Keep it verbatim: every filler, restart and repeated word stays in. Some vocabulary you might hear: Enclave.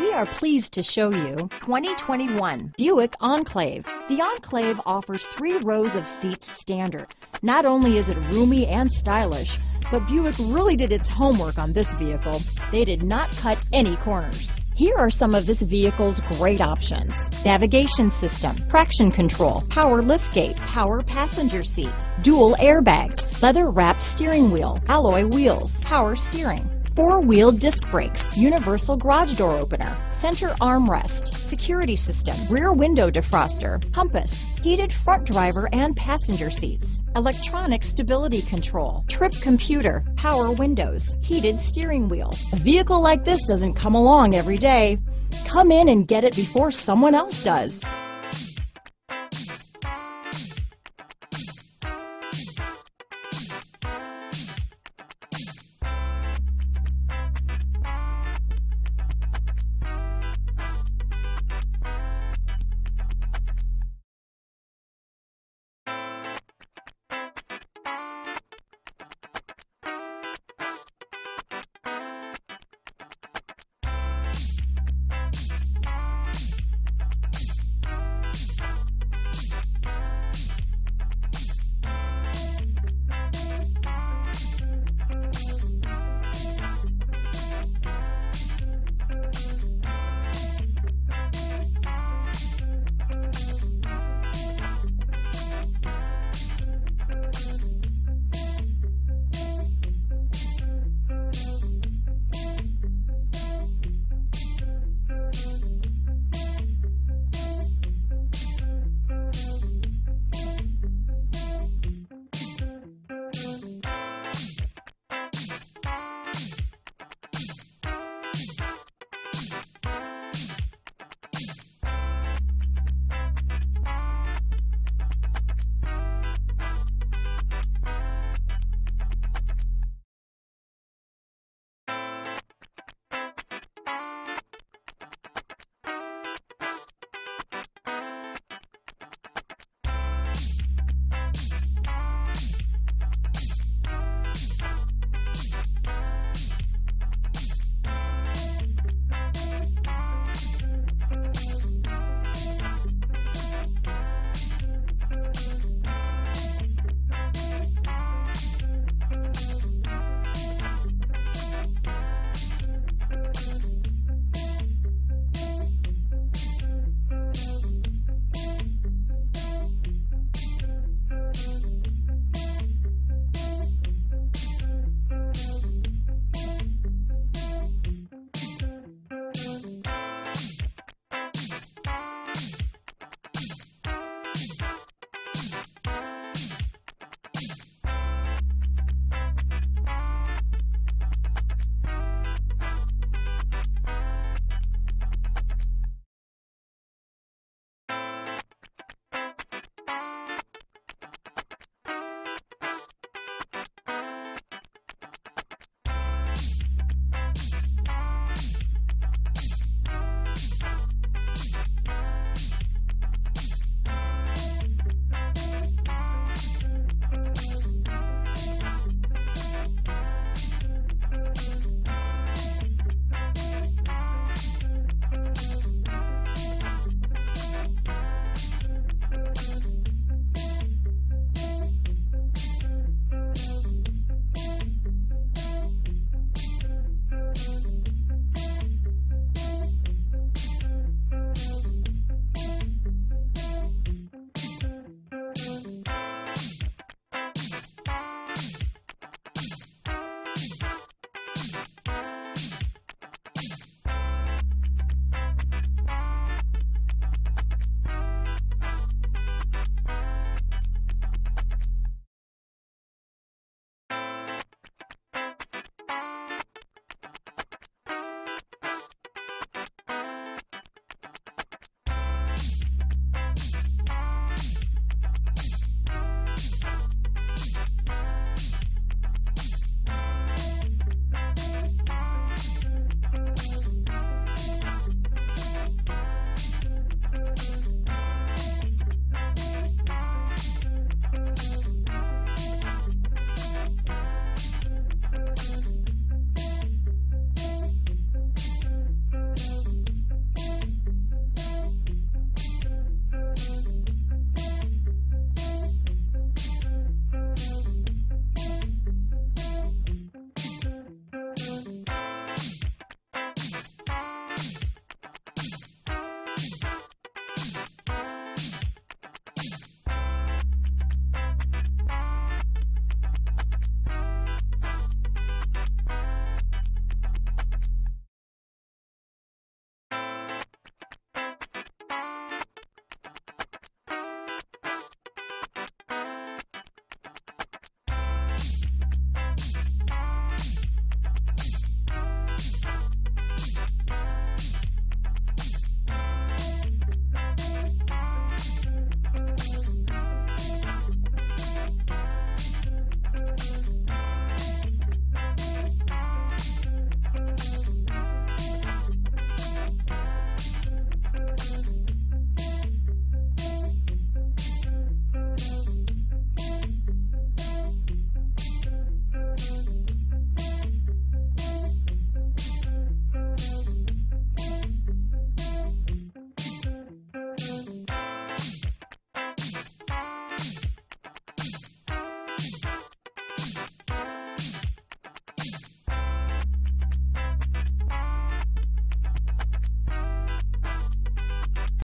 We are pleased to show you twenty twenty-one Buick Enclave. The Enclave offers three rows of seats standard. Not only is it roomy and stylish, but Buick really did its homework on this vehicle. They did not cut any corners. Here are some of this vehicle's great options: navigation system, traction control, power liftgate, power passenger seat, dual airbags, leather-wrapped steering wheel, alloy wheels, power steering, four-wheel disc brakes, universal garage door opener, center armrest, security system, rear window defroster, compass, heated front driver and passenger seats, electronic stability control, trip computer, power windows, heated steering wheel. A vehicle like this doesn't come along every day. Come in and get it before someone else does.